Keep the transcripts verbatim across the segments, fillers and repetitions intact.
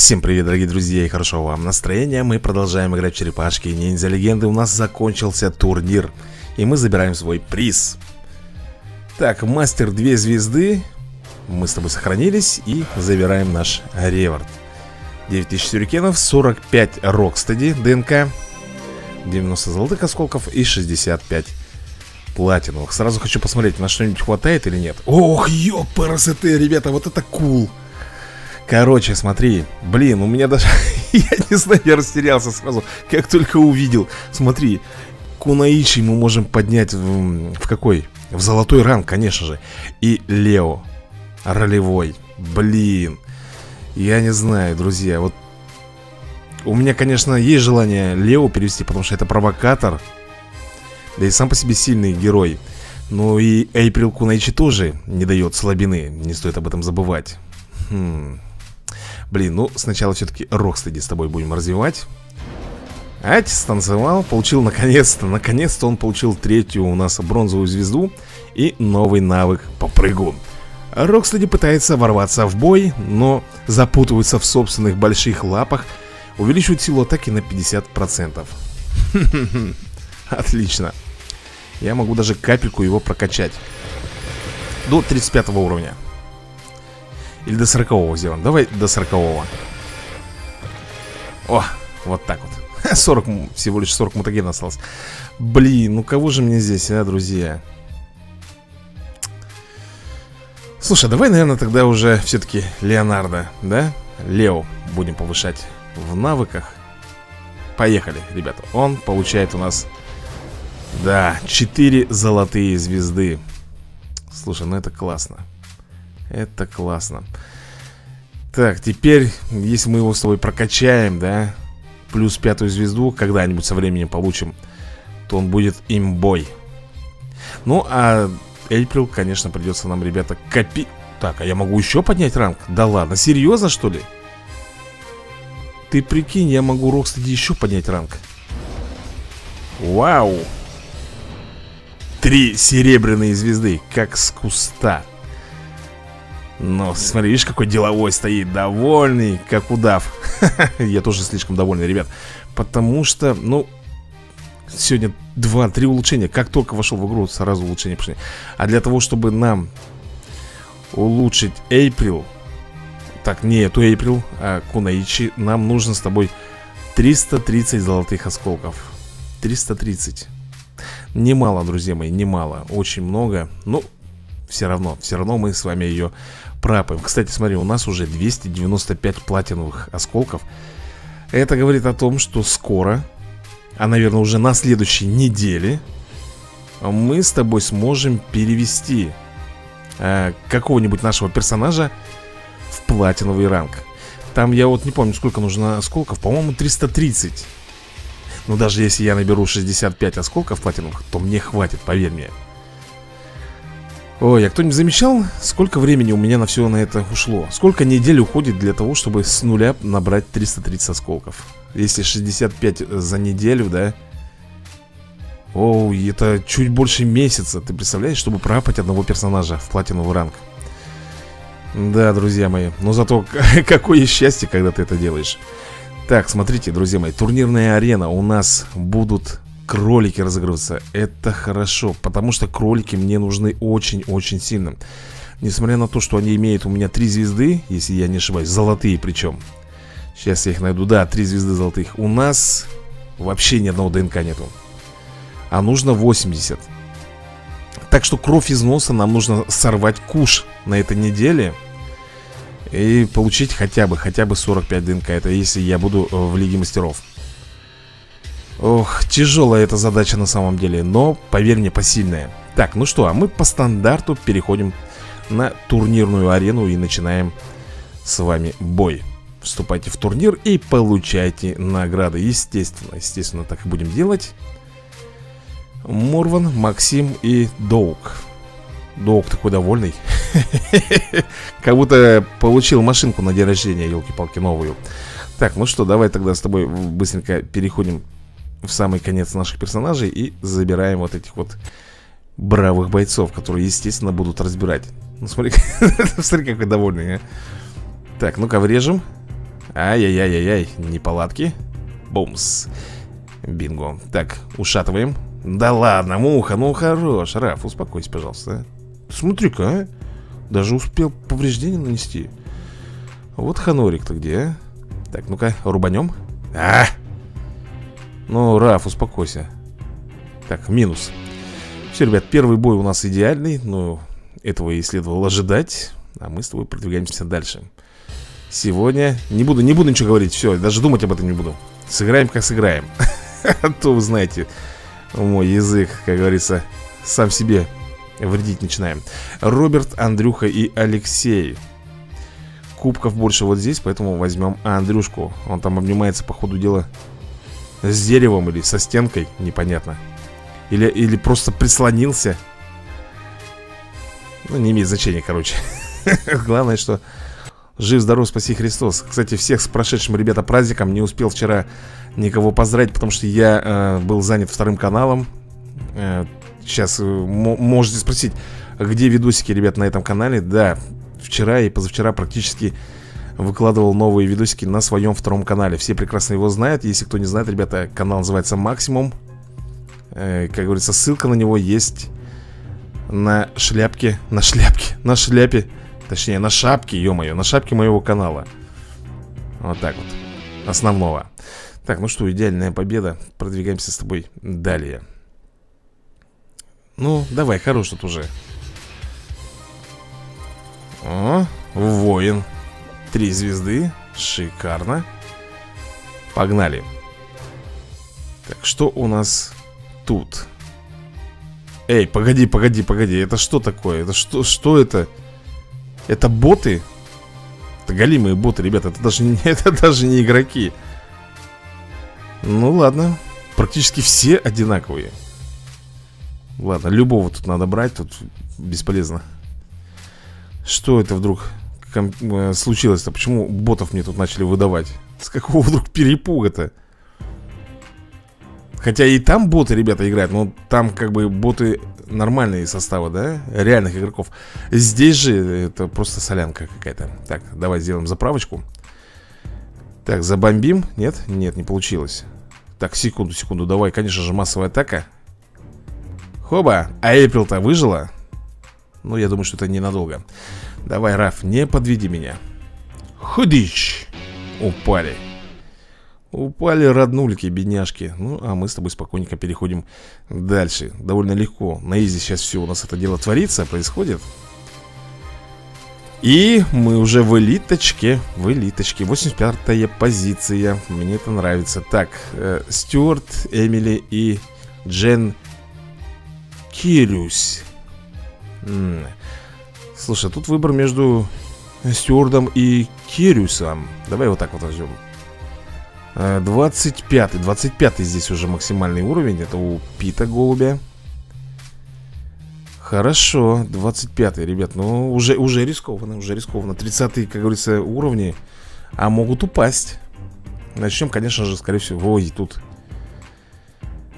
Всем привет, дорогие друзья, и хорошего вам настроения. Мы продолжаем играть в черепашки ниндзя-легенды. У нас закончился турнир, и мы забираем свой приз. Так, мастер две звезды. Мы с тобой сохранились и забираем наш реворд. девять тысяч сюрикенов, сорок пять Rocksteady ДНК, девяносто золотых осколков и шестьдесят пять платиновых. Сразу хочу посмотреть, на что-нибудь хватает или нет. Ох, ёпарасоте, ребята, вот это кул. Короче, смотри, блин, у меня даже, я не знаю, я растерялся сразу, как только увидел. Смотри, Кунаичи мы можем поднять в, в какой? В золотой ранг, конечно же. И Лео, ролевой, блин, я не знаю, друзья, вот. У меня, конечно, есть желание Лео перевести, потому что это провокатор. Да и сам по себе сильный герой. Ну и April Кунаичи тоже не дает слабины, не стоит об этом забывать. Хм. Блин, ну сначала все-таки Rocksteady с тобой будем развивать. Ать, станцевал, получил наконец-то, наконец-то он получил третью у нас бронзовую звезду и новый навык попрыгун. Rocksteady пытается ворваться в бой, но запутывается в собственных больших лапах, увеличивает силу атаки на пятьдесят процентов. Отлично. Я могу даже капельку его прокачать до тридцать пятого уровня. Или до сорокового сделаем. Давай до сорокового. О, вот так вот. сорок, всего лишь сорок мутагенов осталось. Блин, ну кого же мне здесь, а, друзья? Слушай, давай, наверное, тогда уже все-таки Леонардо, да? Лео будем повышать в навыках. Поехали, ребята. Он получает у нас, да, четыре золотые звезды. Слушай, ну это классно. Это классно. Так, теперь, если мы его с тобой прокачаем, да, плюс пятую звезду, когда-нибудь со временем получим, то он будет имбой. Ну, а April, конечно, придется нам, ребята, копи... Так, а я могу еще поднять ранг? Да ладно, серьезно, что ли? Ты прикинь, я могу, Rocksteady, еще поднять ранг. Вау! Три серебряные звезды, как с куста. Ну, смотри, видишь, какой деловой стоит, довольный, как удав. Я тоже слишком довольный, ребят. Потому что, ну, сегодня два-три улучшения. Как только вошел в игру, сразу улучшения пошли. А для того, чтобы нам улучшить April, так, не эту April, а Кунаичи, нам нужно с тобой триста тридцать золотых осколков. Триста тридцать. Немало, друзья мои, немало. Очень много, ну. Все равно, все равно мы с вами ее прапаем. Кстати, смотри, у нас уже двести девяносто пять платиновых осколков. Это говорит о том, что скоро, а, наверное, уже на следующей неделе, мы с тобой сможем перевести э, какого-нибудь нашего персонажа в платиновый ранг. Там я вот не помню, сколько нужно осколков. По-моему, триста тридцать. Но даже если я наберу шестьдесят пять осколков платиновых, то мне хватит, поверь мне. Ой, а кто-нибудь замечал, сколько времени у меня на все на это ушло? Сколько недель уходит для того, чтобы с нуля набрать триста тридцать осколков? Если шестьдесят пять за неделю, да? Оу, это чуть больше месяца, ты представляешь, чтобы прапать одного персонажа в платиновый ранг. Да, друзья мои, но зато какое счастье, когда ты это делаешь. Так, смотрите, друзья мои, турнирная арена, у нас будут... кролики разыгрываются, это хорошо, потому что кролики мне нужны очень-очень сильно. Несмотря на то, что они имеют у меня три звезды, если я не ошибаюсь, золотые причем. Сейчас я их найду, да, три звезды золотых. У нас вообще ни одного ДНК нету, а нужно восемьдесят. Так что кровь из носа нам нужно сорвать куш на этой неделе и получить хотя бы, хотя бы сорок пять ДНК. Это если я буду в Лиге Мастеров. Ох, тяжелая эта задача на самом деле, но, поверь мне, посильная. Так, ну что, а мы по стандарту переходим на турнирную арену и начинаем с вами бой. Вступайте в турнир и получайте награды. Естественно, естественно, так и будем делать. Морван, Максим и Доук. Доук такой довольный. Как будто получил машинку на день рождения, елки-палки, новую. Так, ну что, давай тогда с тобой быстренько переходим в самый конец наших персонажей и забираем вот этих вот бравых бойцов, которые, естественно, будут разбирать. Ну смотри, смотри, какой довольный. Так, ну-ка врежем. Ай-яй-яй-яй-яй, неполадки. Бумс. Бинго. Так, ушатываем. Да ладно, муха, ну хорош. Раф, успокойся, пожалуйста. Смотри-ка, а? Даже успел повреждение нанести. Вот ханурик-то где, а? Так, ну-ка, рубанем. А! Ну, Раф, успокойся. Так, минус. Все, ребят, первый бой у нас идеальный. Но этого и следовало ожидать. А мы с тобой продвигаемся дальше. Сегодня не буду, не буду ничего говорить. Все, даже думать об этом не буду. Сыграем, как сыграем. То вы знаете, мой язык, как говорится, сам себе вредить начинаем. Роберт, Андрюха и Алексей. Кубков больше вот здесь, поэтому возьмем Андрюшку. Он там обнимается, по ходу дела, с деревом или со стенкой, непонятно. Или, или просто прислонился. Ну, не имеет значения, короче. Главное, что жив-здоров, спаси Христос. Кстати, всех с прошедшим, ребята, праздником. Не успел вчера никого поздравить, потому что я э, был занят вторым каналом. э, Сейчас э, можете спросить, где видосики, ребят, на этом канале. Да, вчера и позавчера практически выкладывал новые видосики на своем втором канале. Все прекрасно его знают. Если кто не знает, ребята, канал называется Максимум. Как говорится, ссылка на него есть на шляпке, на шляпке, на шляпе, точнее на шапке, ё-моё, на шапке моего канала. Вот так вот, основного. Так, ну что, идеальная победа. Продвигаемся с тобой далее. Ну, давай, хорош тут уже. О, воин. Три звезды, шикарно. Погнали. Так, что у нас тут? Эй, погоди, погоди, погоди. Это что такое? Это что, что это? Это боты? Это голимые боты, ребята. Это даже, не, это даже не игроки. Ну ладно. Практически все одинаковые. Ладно, любого тут надо брать. Тут бесполезно. Что это вдруг случилось-то? Почему ботов мне тут начали выдавать? С какого вдруг перепуга-то? Хотя и там боты, ребята, играют. Но там как бы боты нормальные составы, да? Реальных игроков. Здесь же это просто солянка какая-то. Так, давай сделаем заправочку. Так, забомбим. Нет? Нет, не получилось. Так, секунду, секунду, давай, конечно же, массовая атака. Хоба! А Эйприл-то выжила? Ну, я думаю, что это ненадолго. Давай, Раф, не подведи меня. Худич! Упали. Упали роднульки, бедняжки. Ну, а мы с тобой спокойненько переходим дальше. Довольно легко. На изи сейчас все у нас это дело творится, происходит. И мы уже в элиточке. В элиточке. восемьдесят пятая позиция. Мне это нравится. Так, э, Стюарт, Эмили и Джен Кирюсь. М-м. Слушай, тут выбор между Стюардом и Кирюсом. Давай вот так вот возьмем. двадцать пятый, двадцать пятый здесь уже максимальный уровень. Это у Пита голубя. Хорошо, двадцать пятый, ребят. Ну, уже, уже рискованно, уже рискованно. тридцатый, как говорится, уровни. А могут упасть. Начнем, конечно же, скорее всего. Ой, тут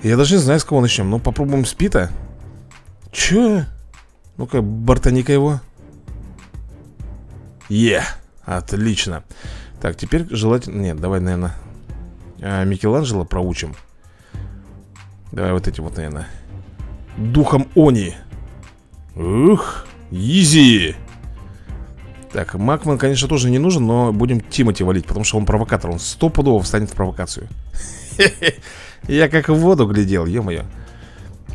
я даже не знаю, с кого начнем. Но попробуем с Пита. Че? Ну-ка, бортаника его. Е, отлично. Так, теперь желательно... Нет, давай, наверное, Микеланджело проучим. Давай вот эти вот, наверное, духом они. Ух, изи. Так, Макман, конечно, тоже не нужен, но будем Тимати валить, потому что он провокатор. Он стопудово встанет в провокацию. Я как в воду глядел, ё-моё.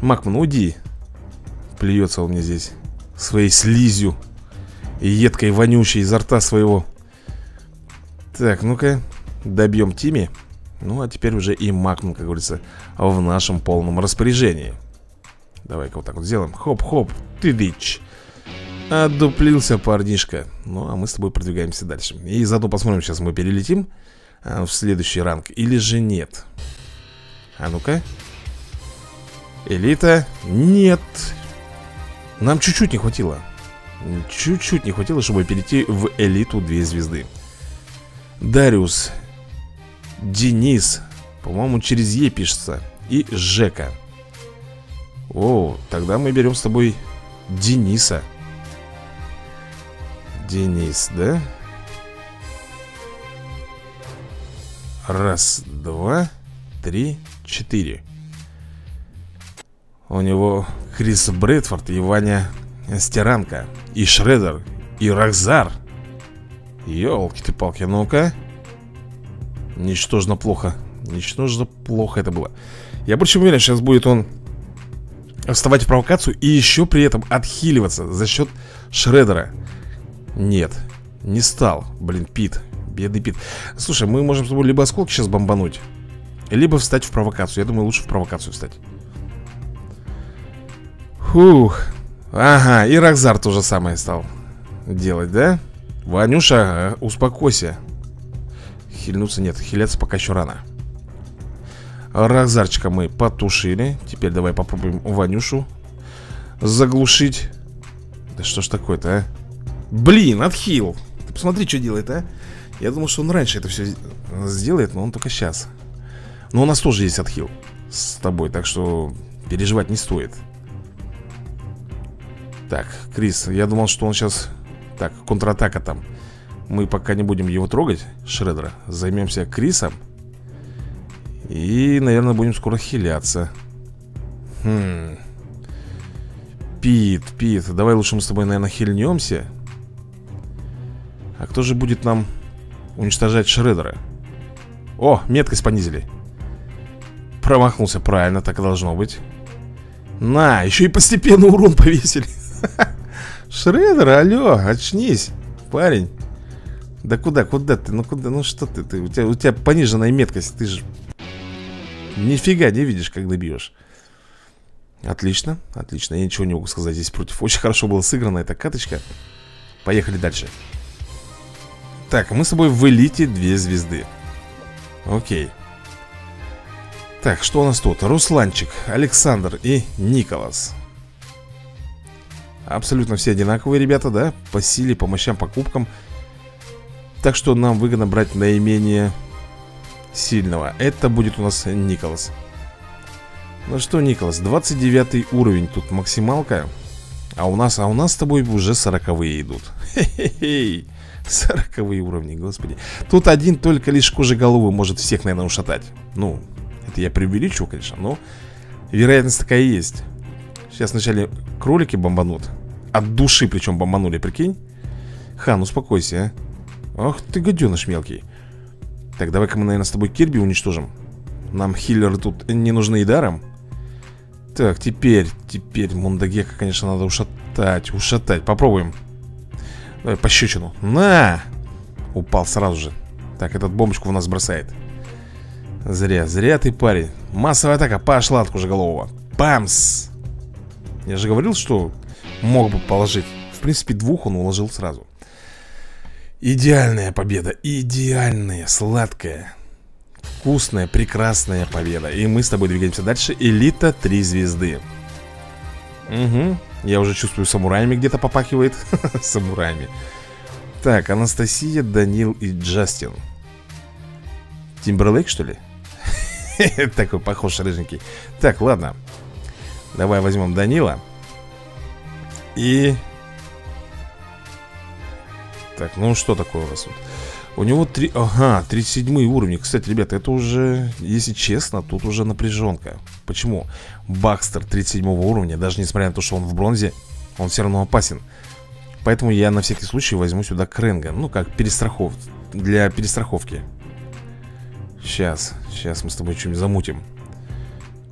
Макман, уйди. Плюется он мне здесь своей слизью и едкой вонючей изо рта своего. Так, ну-ка, добьем Тимми. Ну, а теперь уже и Макман, как говорится, в нашем полном распоряжении. Давай-ка вот так вот сделаем. Хоп-хоп, ты дичь. Отдуплился парнишка. Ну, а мы с тобой продвигаемся дальше. И заодно посмотрим, сейчас мы перелетим в следующий ранг или же нет. А ну-ка. Элита. Нет. Нам чуть-чуть не хватило. Чуть-чуть не хватило, чтобы перейти в элиту две звезды. Дариус, Денис, по-моему, через Е пишется, и Жека. О, тогда мы берем с тобой Дениса. Денис, да? Раз, два, три, четыре. У него Крис Брэдфорд и Ваня Стиранко, и Шреддер, и Раxzar. Ёлки-ты-палки, ну-ка. Ничтожно плохо. Ничтожно плохо это было. Я больше уверен, сейчас будет он вставать в провокацию и еще при этом отхиливаться за счет Шреддера. Нет, не стал. Блин, Пит, бедный Пит. Слушай, мы можем с тобой либо осколки сейчас бомбануть, либо встать в провокацию. Я думаю, лучше в провокацию встать. Фух. Ага, и Раxzar то же самое стал делать, да? Ванюша, успокойся. Хильнуться нет, хиляться пока еще рано. Раxzarчика мы потушили. Теперь давай попробуем Ванюшу заглушить. Да что ж такое-то, а? Блин, отхил. Ты посмотри, что делает, а? Я думал, что он раньше это все сделает, но он только сейчас. Но у нас тоже есть отхил с тобой, так что переживать не стоит. Так, Крис, я думал, что он сейчас... Так, контратака там. Мы пока не будем его трогать, Шреддера. Займемся Крисом. И, наверное, будем скоро хиляться. Хм. Пит, Пит, давай лучше мы с тобой, наверное, хильнемся. А кто же будет нам уничтожать Шреддера? О, меткость понизили. Промахнулся, правильно, так и должно быть. На, еще и постепенно урон повесили. Шреддер, алло, очнись, парень. Да куда, куда ты, ну куда, ну что ты, ты у, тебя, у тебя пониженная меткость, ты же нифига не видишь, когда бьешь. Отлично, отлично, я ничего не могу сказать здесь против. Очень хорошо была сыграна эта каточка. Поехали дальше. Так, мы с тобой в элите две звезды. Окей. Так, что у нас тут? Русланчик, Александр и Николас. Абсолютно все одинаковые ребята, да? По силе, по мощам, по кубкам. Так что нам выгодно брать наименее сильного. Это будет у нас Николас. Ну что, Николас, двадцать девятый уровень. Тут максималка. А у нас, а у нас с тобой уже сороковые идут. Хе-хе-хе. Сороковые уровни, господи. Тут один только лишь кожеголовый может всех, наверное, ушатать. Ну, это я преувеличу, конечно, но вероятность такая есть. Сейчас вначале кролики бомбанут. От души причем бомбанули, прикинь. Хан, успокойся, а. Ах ты гаденыш мелкий. Так, давай-ка мы, наверное, с тобой Кирби уничтожим. Нам хиллеры тут не нужны и даром. Так, теперь, теперь Мундагека, конечно, надо ушатать, ушатать. Попробуем. Давай пощечину. На! Упал сразу же. Так, этот бомбочку в нас бросает. Зря, зря ты, парень. Массовая атака пошла от кожеголового. Памс! Я же говорил, что мог бы положить. В принципе, двух он уложил сразу. Идеальная победа. Идеальная, сладкая, вкусная, прекрасная победа. И мы с тобой двигаемся дальше. Элита три звезды. Угу. Я уже чувствую, самураями где-то попахивает. Самураями. Так, Анастасия, Данил и Джастин. Тимберлейк, что ли? Такой похож, рыженький. Так, ладно. Давай возьмем Данила. И... Так, ну что такое у вас тут? У него три... Ага, тридцать семь уровни. Кстати, ребята, это уже, если честно, тут уже напряженка. Почему? Бакстер тридцать семь уровня, даже несмотря на то, что он в бронзе, он все равно опасен. Поэтому я на всякий случай возьму сюда Крэнга. Ну, как перестрахов... для перестраховки. Сейчас, сейчас мы с тобой что-нибудь замутим.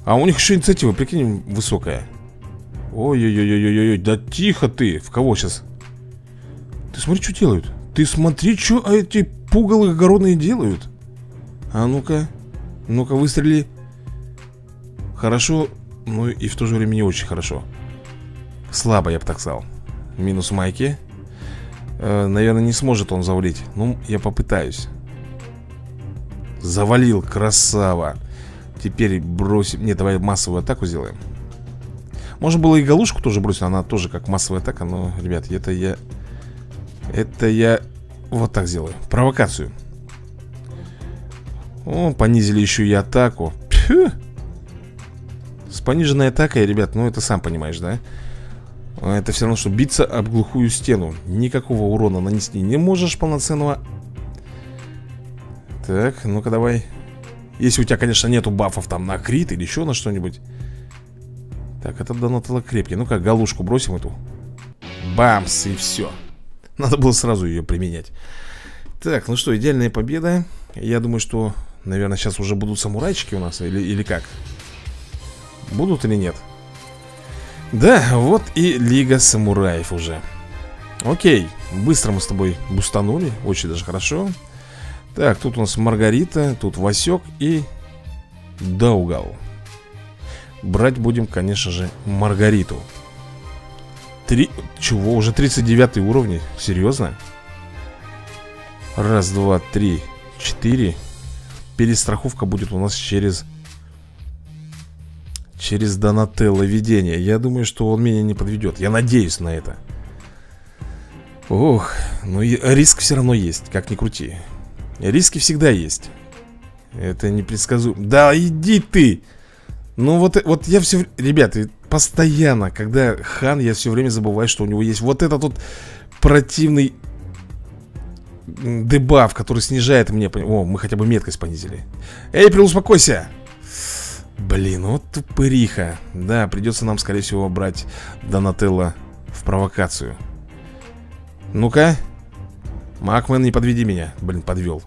А у них еще инициатива, прикинь, высокая. Ой-ой-ой-ой-ой-ой, да тихо ты. В кого сейчас? Ты смотри, что делают. Ты смотри, что эти пугалы огородные делают. А ну-ка, ну-ка выстрели. Хорошо, ну и в то же время не очень хорошо. Слабо, я бы так сказал. Минус майки. э, Наверное, не сможет он завалить. Ну, я попытаюсь. Завалил, красава. Теперь бросим... Нет, давай массовую атаку сделаем. Можно было и галушку тоже бросить. Она тоже как массовая атака. Но, ребят, это я... Это я вот так сделаю. Провокацию. О, понизили еще и атаку. Пью. С пониженной атакой, ребят, ну это сам понимаешь, да? Это все равно, что биться об глухую стену. Никакого урона нанести не можешь полноценного. Так, ну-ка давай. Если у тебя, конечно, нету бафов там на крит или еще на что-нибудь. Так, этот Донателло крепкий. Ну-ка, галушку бросим эту. Бамс, и все. Надо было сразу ее применять. Так, ну что, идеальная победа. Я думаю, что, наверное, сейчас уже будут самурайчики у нас, или, или как? Будут или нет? Да, вот и Лига Самураев уже. Окей, быстро мы с тобой бустанули. Очень даже хорошо. Так, тут у нас Маргарита, тут Васек и Даугал. Брать будем, конечно же, Маргариту. Три... Чего? Уже тридцать девятый уровень? Серьезно? Раз, два, три, четыре. Перестраховка будет у нас через... Через Донателло видение. Я думаю, что он меня не подведет. Я надеюсь на это. Ох, ну и риск все равно есть, как ни крути. Риски всегда есть. Это непредсказуемо. Да иди ты! Ну вот, вот я все... Ребята, постоянно, когда хан, я все время забываю, что у него есть вот этот вот противный дебаф, который снижает мне... О, мы хотя бы меткость понизили. Эйприл, успокойся! Блин, вот тупыриха. Да, придется нам, скорее всего, брать Донателло в провокацию. Ну-ка. Макмен, не подведи меня. Блин, подвел.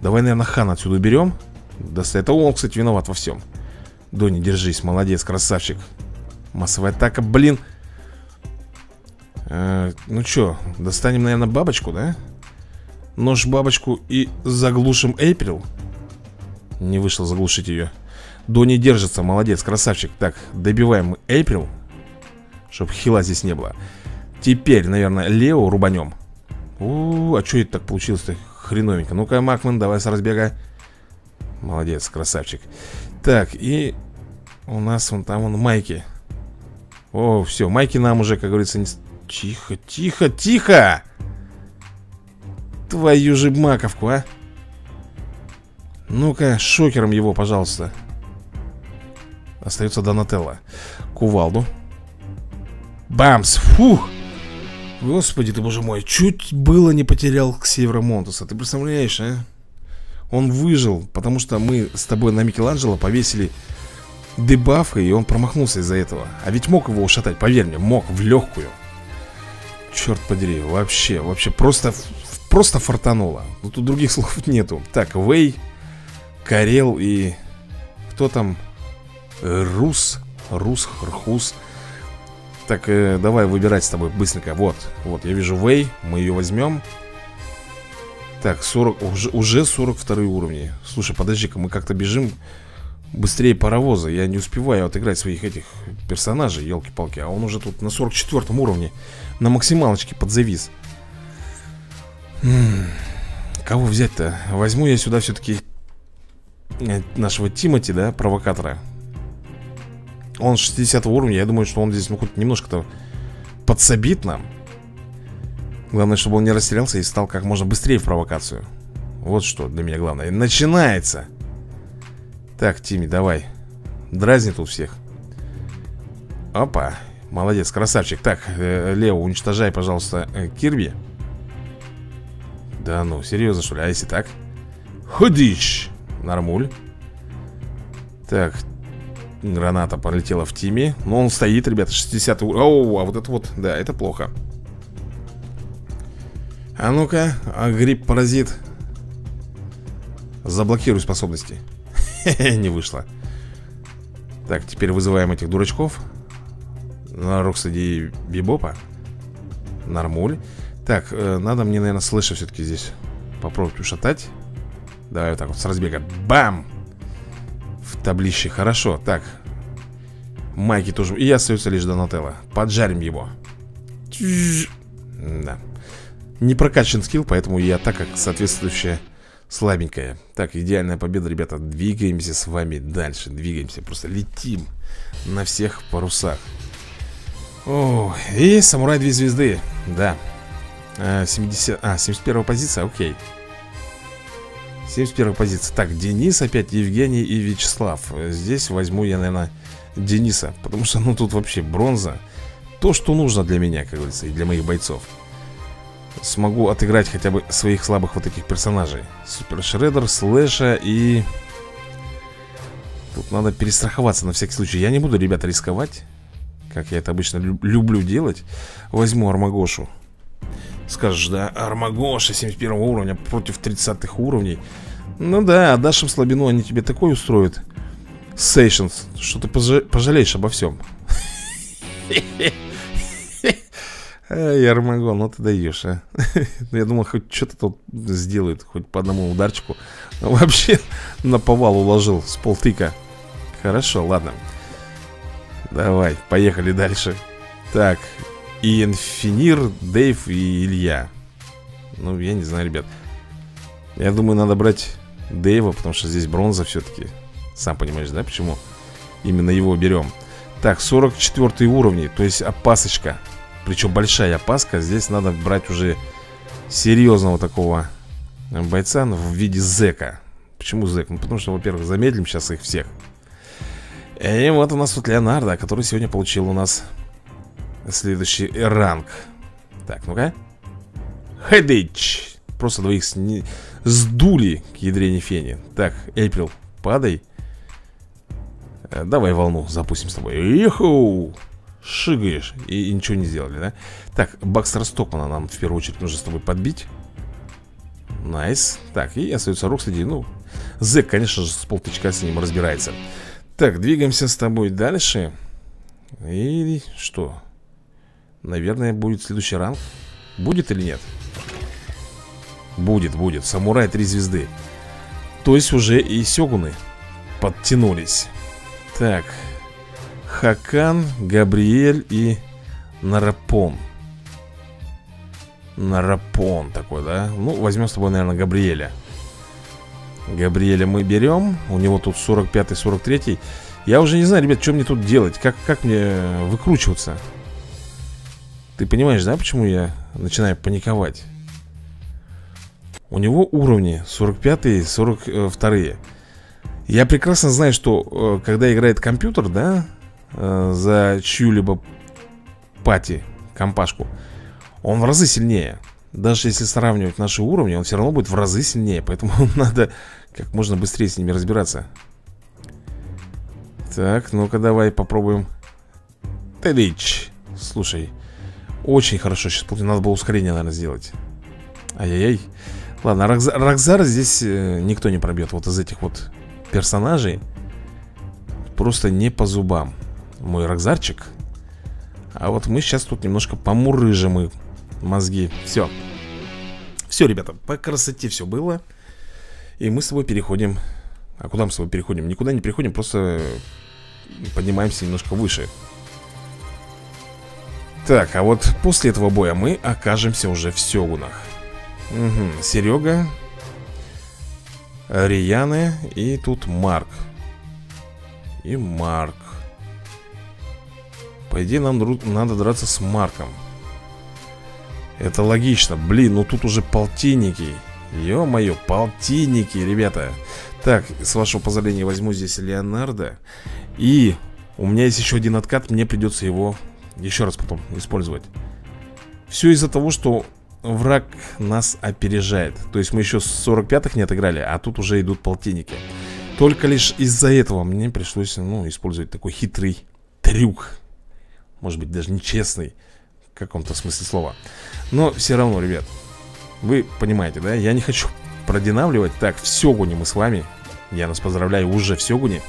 Давай, наверное, хана отсюда уберем. Да, это он, кстати, виноват во всем. Донни, держись, молодец, красавчик. Массовая атака, блин. э, Ну что, достанем, наверное, бабочку, да? Нож бабочку и заглушим Эйприл. Не вышло заглушить ее. Донни держится, молодец, красавчик. Так, добиваем Эйприл, чтоб хила здесь не было. Теперь, наверное, Лео рубанем. У-у-у, а что это так получилось-то хреновенько? Ну-ка, Макмен, давай с разбега. Молодец, красавчик. Так, и у нас вон там вон Майки. О, все, Майки нам уже, как говорится, не... Тихо, тихо, тихо! Твою же маковку, а! Ну-ка, шокером его, пожалуйста. Остается Донателло. Кувалду. Бамс, фух! Господи ты, боже мой, чуть было не потерял Ксевера Монтеса. Ты представляешь, а? Он выжил, потому что мы с тобой на Микеланджело повесили дебафы, и он промахнулся из-за этого. А ведь мог его ушатать, поверь мне, мог, в легкую. Черт подери, вообще, вообще, просто, просто фартануло. Ну, тут других слов нету. Так, Вэй, Карел и... Кто там? Рус, Рус, Хрхус. Так, э, давай выбирать с тобой быстренько. Вот, вот, я вижу Вэй, мы ее возьмем. Так, сорок, уже, уже сорок второй уровни. Слушай, подожди-ка, мы как-то бежим быстрее паровоза. Я не успеваю отыграть своих этих персонажей, елки-палки. А он уже тут на сорок четвёртом уровне, на максималочке подзавис. М-м, кого взять-то? Возьму я сюда все-таки нашего Тимати, да, провокатора. Он шестидесятого уровня, я думаю, что он здесь, ну, хоть немножко-то подсобит нам. Главное, чтобы он не растерялся и стал как можно быстрее в провокацию. Вот что для меня главное. Начинается! Так, Тимми, давай. Дразни тут всех. Опа, молодец, красавчик. Так, э, Лео, уничтожай, пожалуйста, э, Кирби. Да ну, серьезно, что ли? А если так? Ходиш! Нормуль. Так, граната полетела в Тиме. Но он стоит, ребята, шестидесятый уровень. Оу, а вот это вот, да, это плохо. А ну-ка, а гриб-паразит. Заблокируй способности. Не вышло. Так, теперь вызываем этих дурачков на Rocksteady Бебопа. Нормуль. Так, надо мне, наверное, слыша все-таки здесь попробовать ушатать. Давай вот так вот с разбега. Бам! В таблище, хорошо, так. Майки тоже, и остается лишь Донателло. Поджарим его. Да. Не прокачан скилл, поэтому и атака соответствующая слабенькая. Так, идеальная победа, ребята. Двигаемся с вами дальше. Двигаемся, просто летим на всех парусах. О, и самурай две звезды. Да. семьдесят, а, семьдесят первая позиция, окей. семьдесят первая позиция. Так, Денис опять, Евгений и Вячеслав. Здесь возьму я, наверное, Дениса. Потому что, ну, тут вообще бронза. То, что нужно для меня, как говорится, и для моих бойцов. смогу отыграть хотя бы своих слабых вот этих персонажей. Супер Шреддер, Слэша и... Тут надо перестраховаться на всякий случай. Я не буду, ребята, рисковать, как я это обычно люб люблю делать. Возьму Армагошу. Скажешь, да, Армагоша семьдесят первого уровня против тридцатых уровней. Ну да, отдашь им слабину, они тебе такое устроят. Сейшенс, что ты пожалеешь обо всем. Эй, Армагон, ну ты даешь, а. Я думал, хоть что-то тут сделают, хоть по одному ударчику. Но вообще на повал уложил с полтыка. Хорошо, ладно. Давай, поехали дальше. Так, и Инфинир, Дейв и Илья. Ну, я не знаю, ребят. Я думаю, надо брать Дейва, потому что здесь бронза все-таки. Сам понимаешь, да, почему именно его берем. Так, сорок четвёртый уровни, то есть опасочка. Причем большая опаска. Здесь надо брать уже серьезного такого бойца в виде зэка. Почему зэк? Ну потому что, во-первых, замедлим сейчас их всех. И вот у нас вот Леонардо, который сегодня получил у нас следующий ранг. Так, ну-ка. Хэдич. Просто двоих сни... сдули к ядрене фени. Так, Эйприл, падай. Давай волну запустим с тобой. Иху! Шигаешь и, и ничего не сделали, да? Так, Бакстера Стокмана нам в первую очередь нужно с тобой подбить. Найс. Так, и остается Рокстеди. Ну, зэк, конечно же, с полтычка с ним разбирается. Так, двигаемся с тобой дальше. И что? Наверное, будет следующий ранг. Будет или нет? Будет, будет. Самурай три звезды. То есть уже и сёгуны подтянулись. Так, Хакан, Габриэль и Нарапон. Нарапон такой, да? Ну, возьмем с тобой, наверное, Габриэля. Габриэля мы берем. У него тут сорок пятый, сорок третий. Я уже не знаю, ребят, что мне тут делать. Как, как мне выкручиваться? Ты понимаешь, да, почему я начинаю паниковать? У него уровни сорок пятый, сорок второй. Я прекрасно знаю, что когда играет компьютер, да, за чью-либо пати, компашку, он в разы сильнее. Даже если сравнивать наши уровни, он все равно будет в разы сильнее. Поэтому надо как можно быстрее с ними разбираться. Так, ну-ка давай попробуем. Тедич. Слушай, очень хорошо. Сейчас надо было ускорение, наверное, сделать. Ай-яй-яй. Ладно, Ракзар, Ракзар здесь никто не пробьет. Вот из этих вот персонажей просто не по зубам мой Ракзарчик. А вот мы сейчас тут немножко помурыжим и мозги. Все. Все, ребята, по красоте все было. И мы с тобой переходим. А куда мы с тобой переходим? Никуда не переходим, просто поднимаемся немножко выше. Так, а вот после этого боя мы окажемся уже в сёгунах. Угу. Серега, Рияна и тут Марк. И Марк. По идее нам надо драться с Марком. Это логично. Блин, ну тут уже полтинники. Ё-моё, полтинники, ребята. Так, с вашего позволения возьму здесь Леонардо. И у меня есть еще один откат. Мне придется его еще раз потом использовать. Все из-за того, что враг нас опережает. То есть мы еще с сорок пятых не отыграли, а тут уже идут полтинники. Только лишь из-за этого мне пришлось, ну, использовать такой хитрый трюк. Может быть, даже нечестный в каком-то смысле слова. Но все равно, ребят, вы понимаете, да? Я не хочу продинамливать. Так, в сёгуне мы с вами. Я нас поздравляю, уже в сёгуне.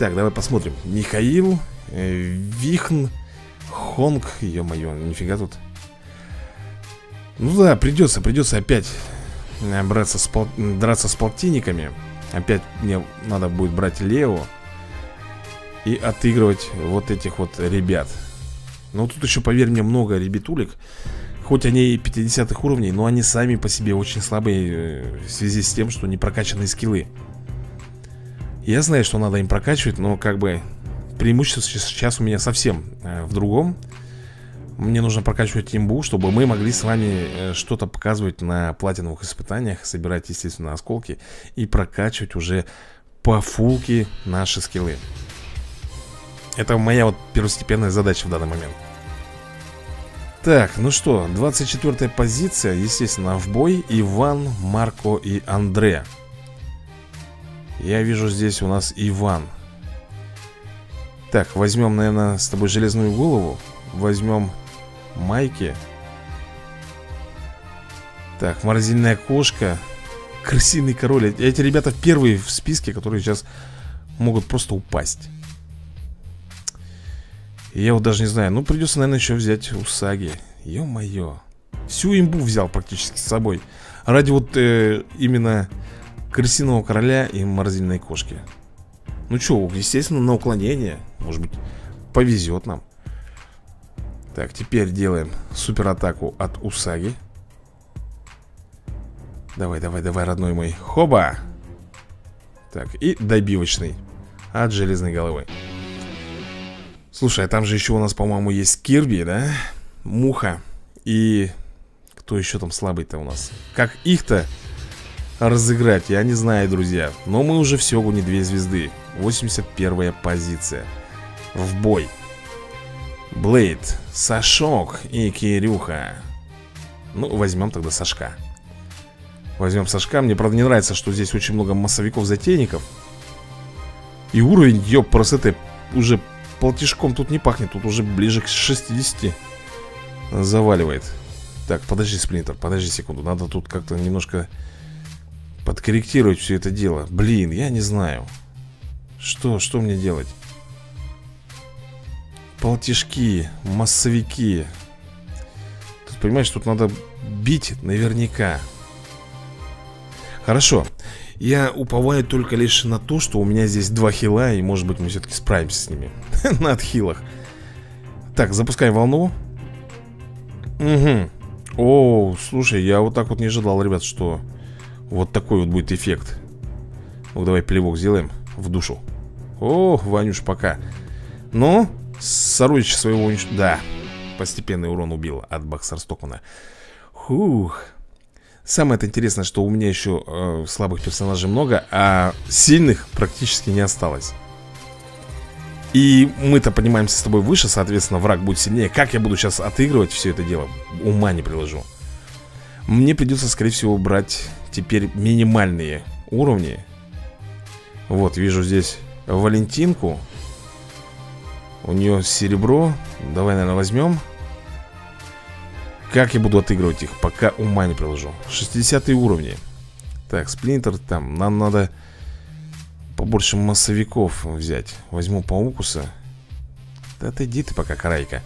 Так, давай посмотрим. Михаил, э, Вихн, Хонг. Ё-моё, нифига тут. Ну да, придется, придется опять браться с пол... драться с полтинниками. Опять мне надо будет брать Лео и отыгрывать вот этих вот ребят. Но тут еще, поверь мне, много ребятулек. Хоть они и пятидесятых уровней, но они сами по себе очень слабые в связи с тем, что не прокачаны скиллы. Я знаю, что надо им прокачивать, но как бы преимущество сейчас у меня совсем в другом. Мне нужно прокачивать имбу, чтобы мы могли с вами что-то показывать на платиновых испытаниях, собирать, естественно, осколки и прокачивать уже по фулке наши скиллы. Это моя вот первостепенная задача в данный момент. Так, ну что, двадцать четвёртая позиция, естественно, в бой Иван, Марко и Андре. Я вижу здесь у нас Иван. Так, возьмем, наверное, с тобой железную голову. Возьмем майки. Так, морозильная кошка. Крысиный король. Эти ребята первые в списке, которые сейчас могут просто упасть. Я вот даже не знаю. Ну, придется, наверное, еще взять Усаги. Ё-моё. Всю имбу взял практически с собой. Ради вот э, именно крысиного короля и морозильной кошки. Ну что, естественно, на уклонение. Может быть, повезет нам. Так, теперь делаем суператаку от Усаги. Давай, давай, давай, родной мой. Хоба! Так, и добивочный от железной головы. Слушай, а там же еще у нас, по-моему, есть Кирби, да? Муха. И кто еще там слабый-то у нас? Как их-то разыграть, я не знаю, друзья. Но мы уже в Сёгуне две звезды. восемьдесят первая позиция. В бой Блейд, Сашок и Кирюха. Ну, возьмем тогда Сашка. Возьмем Сашка. Мне, правда, не нравится, что здесь очень много массовиков-затейников. И уровень, ёпрст, уже платежком тут не пахнет. Тут уже ближе к шестидесяти заваливает. Так, подожди, Сплинтер, подожди секунду. Надо тут как-то немножко подкорректировать все это дело. Блин, я не знаю. Что, что мне делать? Платежки, массовики. Тут, понимаешь, тут надо бить наверняка. Хорошо, я уповаю только лишь на то, что у меня здесь два хила, и может быть мы все-таки справимся с ними на отхилах. Так, запускай волну. Угу. О, слушай, я вот так вот не ожидал, ребят, что вот такой вот будет эффект. Ну, давай плевок сделаем в душу. Ох, Ванюш, пока. Ну, сородича своего уничтожил. Да, постепенный урон убил от Баксарстокмана. Хух. Самое интересное, что у меня еще э, слабых персонажей много, а сильных практически не осталось. И мы-то поднимаемся с тобой выше, соответственно, враг будет сильнее. Как я буду сейчас отыгрывать все это дело, ума не приложу. Мне придется, скорее всего, брать теперь минимальные уровни. Вот, вижу здесь Валентинку. У нее серебро. Давай, наверное, возьмем. Как я буду отыгрывать их, пока ума не приложу. шестидесятые уровни. Так, Сплинтер там. Нам надо побольше массовиков взять. Возьму Паукуса. Да отойди ты пока, карайка.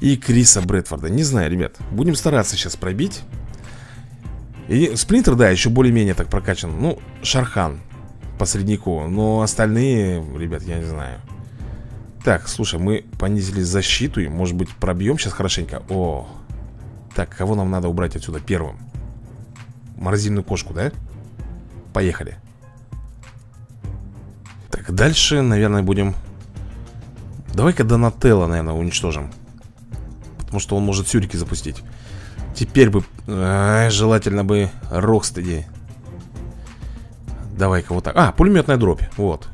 И Криса Брэдфорда. Не знаю, ребят. Будем стараться сейчас пробить. И Сплинтер, да, еще более-менее так прокачан. Ну, Шархан по среднику. Но остальные, ребят, я не знаю. Так, слушай, мы понизили защиту. И, может быть, пробьем сейчас хорошенько. О. Так, кого нам надо убрать отсюда первым? Морозильную кошку, да? Поехали. Так, дальше, наверное, будем... Давай-ка Донателло, наверное, уничтожим. Потому что он может сюрики запустить. Теперь бы... Э, желательно бы Rocksteady. Давай-ка вот так. А, пулеметная дробь. Вот.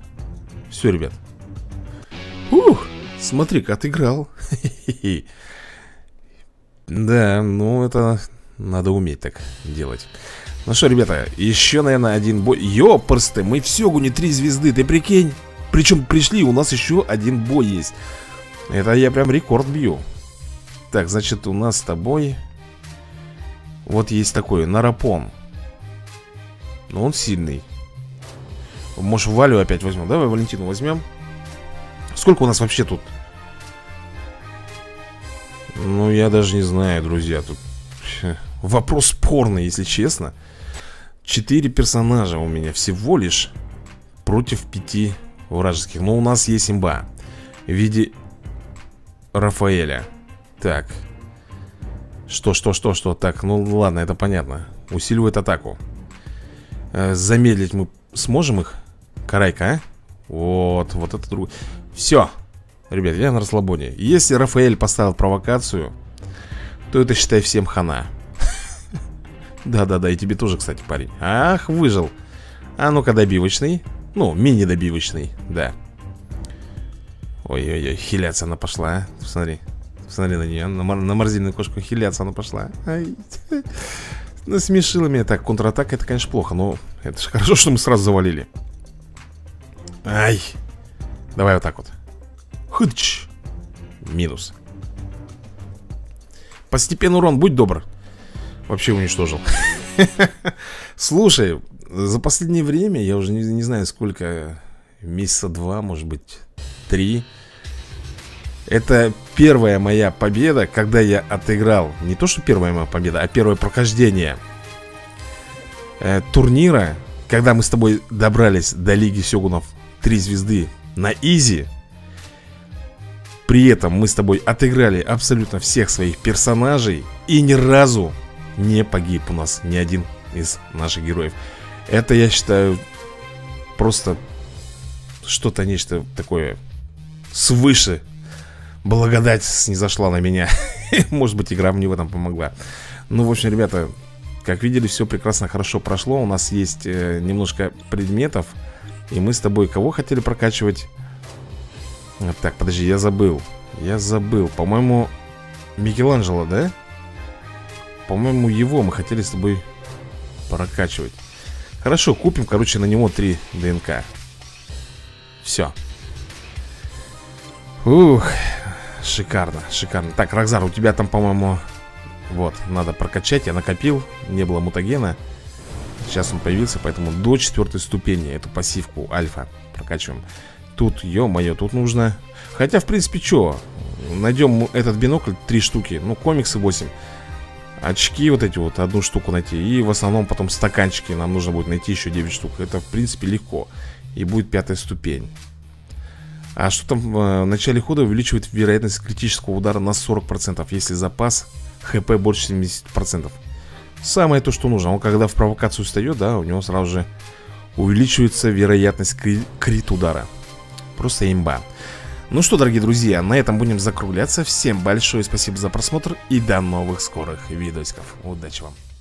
Все, ребят. Ух, смотри-ка, отыграл. Хе-хе-хе. Да, ну это надо уметь так делать. Ну что, ребята, еще, наверное, один бой. Ёпрсты, мы в Сёгуне три звезды, ты прикинь. Причем пришли, у нас еще один бой есть. Это я прям рекорд бью. Так, значит, у нас с тобой вот есть такой, Нарапон. Но он сильный. Может, Валю опять возьмем. Давай Валентину возьмем. Сколько у нас вообще тут? Ну, я даже не знаю, друзья. Тут вопрос спорный, если честно. Четыре персонажа у меня всего лишь против пяти вражеских. Но у нас есть имба в виде Рафаэля. Так. Что, что, что, что? Так, ну ладно, это понятно. Усиливает атаку. Замедлить мы сможем их? Карайка, а? Вот, вот это другое. Все. Ребят, я на расслабоне. Если Рафаэль поставил провокацию, то это, считай, всем хана. Да-да-да, и тебе тоже, кстати, парень. Ах, выжил. А ну-ка, добивочный. Ну, мини-добивочный, да. Ой-ой-ой, хиляться она пошла. Посмотри, Посмотри на нее, на, мор на морзильную кошку хиляться она пошла. Ай. Насмешила меня. Так, контратака, это, конечно, плохо, но это же хорошо, что мы сразу завалили. Ай. Давай вот так вот. Хыч. Минус. Постепенный урон, будь добр. Вообще уничтожил. Слушай, за последнее время, я уже не, не знаю сколько, месяца два, может быть, три. Это первая моя победа, когда я отыграл, не то что первая моя победа, а первое прохождение э, турнира, когда мы с тобой добрались до Лиги Сёгунов три звезды на изи. При этом мы с тобой отыграли абсолютно всех своих персонажей, и ни разу не погиб у нас ни один из наших героев. Это, я считаю, просто что-то, нечто такое свыше. Благодать снизошла на меня. Может быть, игра мне в этом помогла. Ну, в общем, ребята, как видели, все прекрасно, хорошо прошло. У нас есть э, немножко предметов. И мы с тобой кого хотели прокачивать? Так, подожди, я забыл. Я забыл, по-моему, Микеланджело, да? По-моему, его мы хотели с тобой прокачивать. Хорошо, купим, короче, на него три ДНК. Все. Ух, шикарно, шикарно. Так, Рокзар, у тебя там, по-моему, вот, надо прокачать. Я накопил, не было мутагена. Сейчас он появился, поэтому до четвертой ступени эту пассивку альфа прокачиваем. Тут, ё-моё, тут нужно. Хотя, в принципе, чё, найдем этот бинокль, три штуки. Ну, комиксы восемь. Очки вот эти вот, одну штуку найти. И в основном потом стаканчики нам нужно будет найти еще девять штук. Это, в принципе, легко. И будет пятая ступень. А что там в начале хода увеличивает вероятность критического удара на сорок процентов, если запас ХП больше семидесяти процентов. Самое то, что нужно. Он когда в провокацию встает, да, у него сразу же увеличивается вероятность кри крит удара. Просто имба. Ну что, дорогие друзья, на этом будем закругляться. Всем большое спасибо за просмотр и до новых скорых видосиков. Удачи вам.